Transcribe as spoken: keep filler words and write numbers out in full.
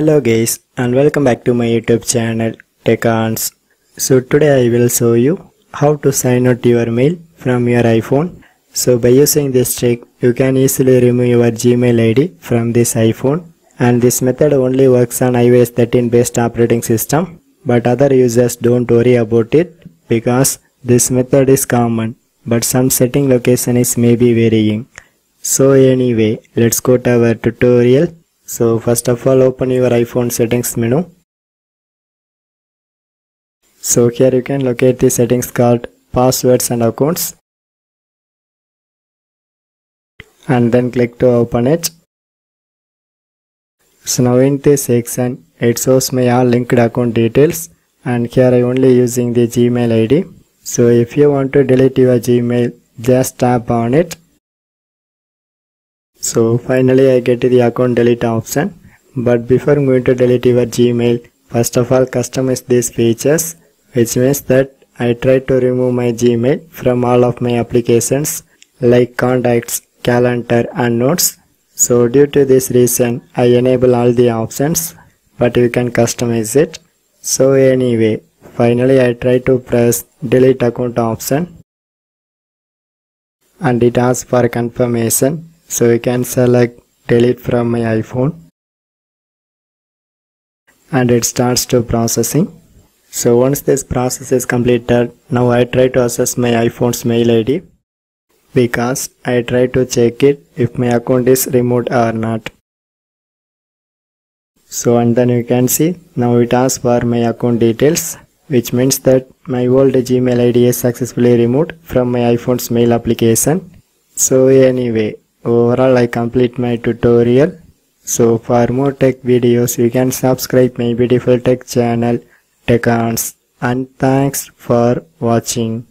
Hello guys and welcome back to my YouTube channel Teconz. So today I will show you how to sign out your mail from your iPhone. So by using this trick you can easily remove your Gmail I D from this iPhone, and this method only works on i O S thirteen based operating system, but other users don't worry about it because this method is common but some setting location is maybe varying. So anyway, let's go to our tutorial. So first of all, open your iPhone settings menu. So here you can locate the settings called passwords and accounts, and then click to open it. So now in this section it shows my all linked account details, and here I only using the Gmail I D. So if you want to delete your Gmail, just tap on it. So finally I get the account delete option, but before going to delete your Gmail, first of all customize these features, which means that I try to remove my Gmail from all of my applications like contacts, calendar and notes. So due to this reason I enable all the options, but you can customize it. So anyway, finally I try to press delete account option, and it asks for confirmation. So you can select delete from my iPhone, and it starts to processing. So once this process is completed, now I try to access my iPhone's mail I D because I try to check it if my account is removed or not. So and then you can see now it asks for my account details, which means that my old Gmail I D is successfully removed from my iPhone's mail application. So anyway, overall I complete my tutorial. So for more tech videos you can subscribe my beautiful tech channel Teconz, and thanks for watching.